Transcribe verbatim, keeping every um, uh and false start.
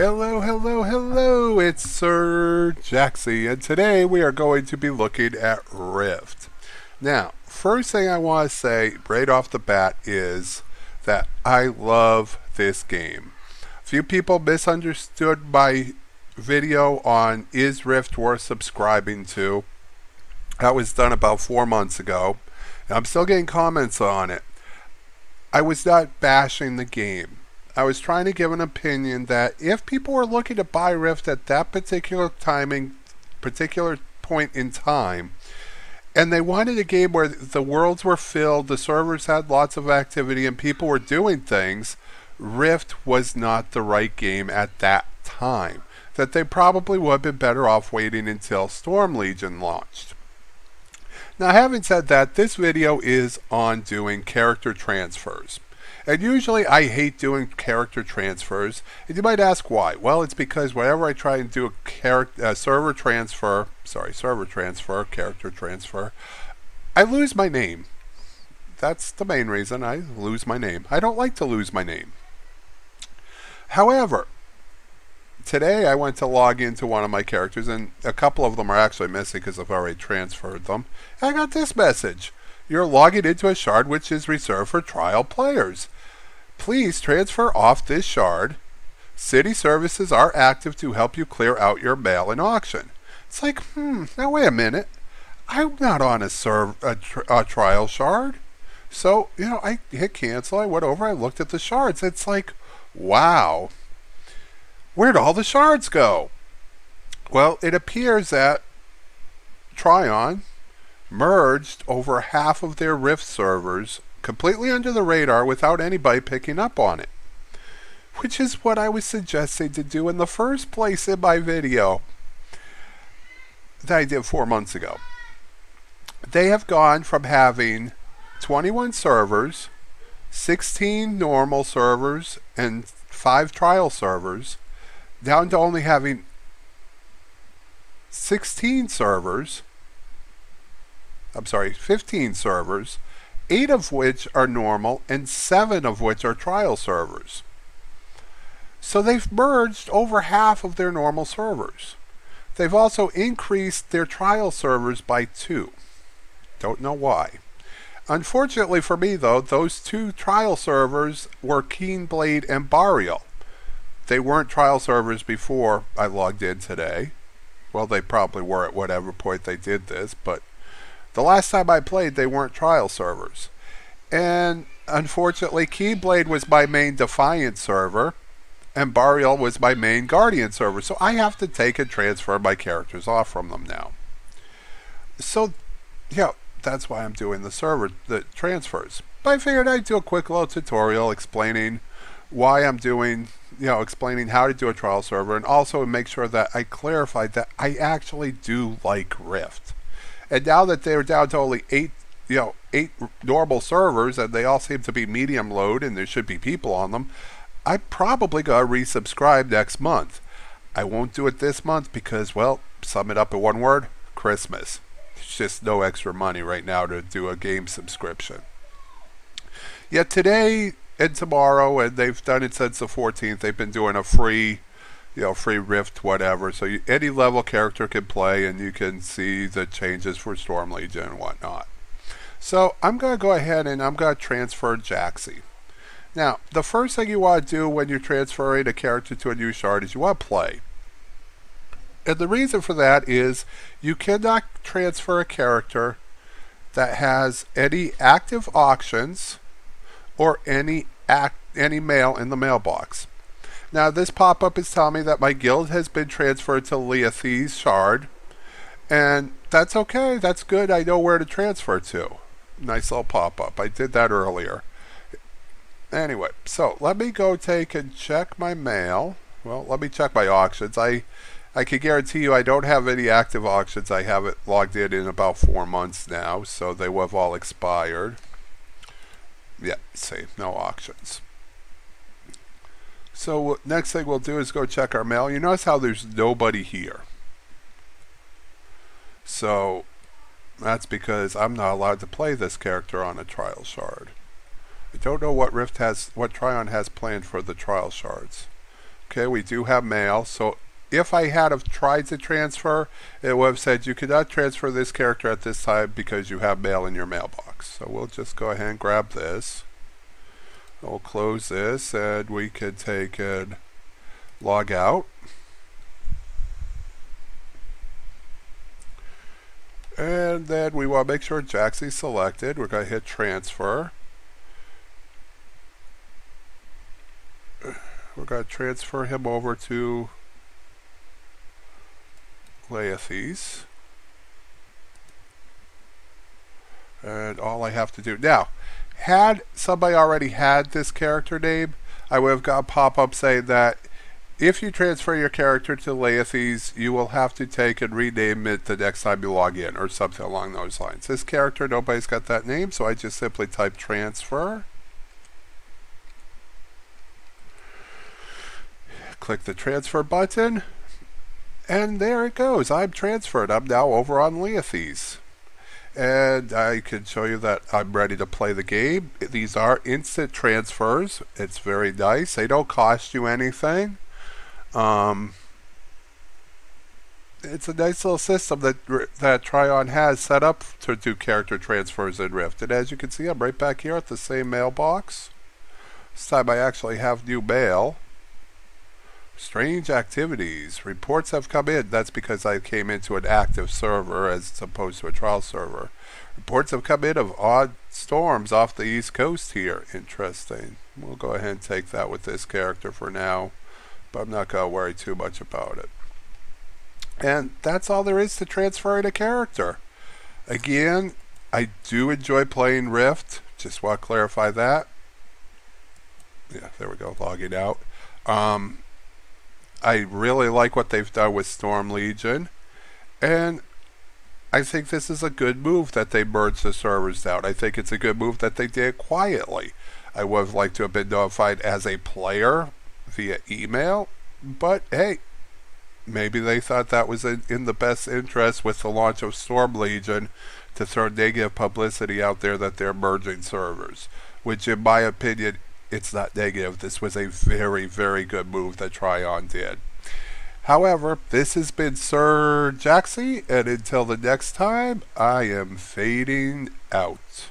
Hello, hello, hello, it's Sir Jaxi, and today we are going to be looking at Rift. Now, first thing I want to say right off the bat is that I love this game. A few people misunderstood my video on is Rift worth subscribing to. That was done about four months ago, and I'm still getting comments on it. I was not bashing the game. I was trying to give an opinion that if people were looking to buy Rift at that particular timing, particular point in time, and they wanted a game where the worlds were filled, the servers had lots of activity, and people were doing things, Rift was not the right game at that time. That they probably would have been better off waiting until Storm Legion launched. Now, having said that, this video is on doing character transfers. And usually I hate doing character transfers, and you might ask why. Well, it's because whenever I try and do a character uh, server transfer, sorry, server transfer, character transfer, I lose my name. That's the main reason I lose my name. I don't like to lose my name. However, today I went to log into one of my characters, and a couple of them are actually missing because I've already transferred them. And I got this message. You're logging into a shard which is reserved for trial players. Please transfer off this shard. City services are active to help you clear out your mail in auction. It's like, hmm, now wait a minute. I'm not on a, serve, a, tr a trial shard. So, you know, I hit cancel. I went over, I looked at the shards. It's like, wow. Where'd all the shards go? Well, it appears that Trion merged over half of their Rift servers completely under the radar without anybody picking up on it, which is what I was suggesting to do in the first place in my video that I did four months ago. They have gone from having twenty-one servers, sixteen normal servers, and five trial servers, down to only having sixteen servers, I'm sorry, fifteen servers, eight of which are normal and seven of which are trial servers. So they've merged over half of their normal servers. They've also increased their trial servers by two. Don't know why. Unfortunately for me though, those two trial servers were Keenblade and Barial. They weren't trial servers before I logged in today. Well, they probably were at whatever point they did this, but the last time I played, they weren't trial servers. And unfortunately, Keenblade was my main Defiant server, and Barial was my main Guardian server. So I have to take and transfer my characters off from them now. So, yeah, that's why I'm doing the server the transfers. But I figured I'd do a quick little tutorial explaining why I'm doing, you know, explaining how to do a trial server, and also make sure that I clarified that I actually do like Rift. And now that they're down to only eight, you know, eight normal servers, and they all seem to be medium load, and there should be people on them, I probably gotta resubscribe next month. I won't do it this month because, well, sum it up in one word: Christmas. It's just no extra money right now to do a game subscription. Yet today and tomorrow, and they've done it since the fourteenth. They've been doing a free. You know, free Rift, whatever. So you, any level character can play, and you can see the changes for Storm Legion and whatnot. So I'm going to go ahead and I'm going to transfer Jaxi. Now, the first thing you want to do when you're transferring a character to a new shard is you want to play. And the reason for that is you cannot transfer a character that has any active auctions or any act, any mail in the mailbox. Now, this pop-up is telling me that my guild has been transferred to Laethys shard, and that's okay, that's good, I know where to transfer to. Nice little pop-up, I did that earlier. Anyway, so let me go take and check my mail. Well, let me check my auctions. I, I can guarantee you I don't have any active auctions. I haven't logged in in about four months now, so they will have all expired. Yeah, see, no auctions. So next thing we'll do is go check our mail. You notice how there's nobody here. So that's because I'm not allowed to play this character on a trial shard. I don't know what Rift has, what Trion has planned for the trial shards. Okay, we do have mail. So if I had have tried to transfer, it would have said you cannot transfer this character at this time because you have mail in your mailbox. So we'll just go ahead and grab this. We'll close this and we can take and log out. And then we want to make sure Jaxie's selected. We're going to hit transfer. We're going to transfer him over to Laethys. And all I have to do now, had somebody already had this character name, I would have got a pop-up saying that if you transfer your character to Laethys, you will have to take and rename it the next time you log in, or something along those lines. This character, nobody's got that name, so I just simply type transfer. Click the transfer button, and there it goes. I'm transferred. I'm now over on Laethys. And I can show you that I'm ready to play the game. These are instant transfers. It's very nice. They don't cost you anything. Um, it's a nice little system that that Trion has set up to do character transfers in Rift. And as you can see, I'm right back here at the same mailbox. This time I actually have new mail. Strange activities. Reports have come in. That's because I came into an active server as opposed to a trial server. Reports have come in of odd storms off the East Coast here. Interesting. We'll go ahead and take that with this character for now, but I'm not going to worry too much about it. And that's all there is to transferring a character. Again, I do enjoy playing Rift. Just want to clarify that. Yeah, there we go. Logging out. Um... I really like what they've done with Storm Legion, and I think this is a good move that they merged the servers down. I think it's a good move that they did quietly. I would have liked to have been notified as a player via email, but hey, maybe they thought that was in, in the best interest with the launch of Storm Legion to throw negative publicity out there that they're merging servers, which in my opinion it's not negative. This was a very, very good move that Trion did. However, this has been Sir Jaxie, and until the next time, I am fading out.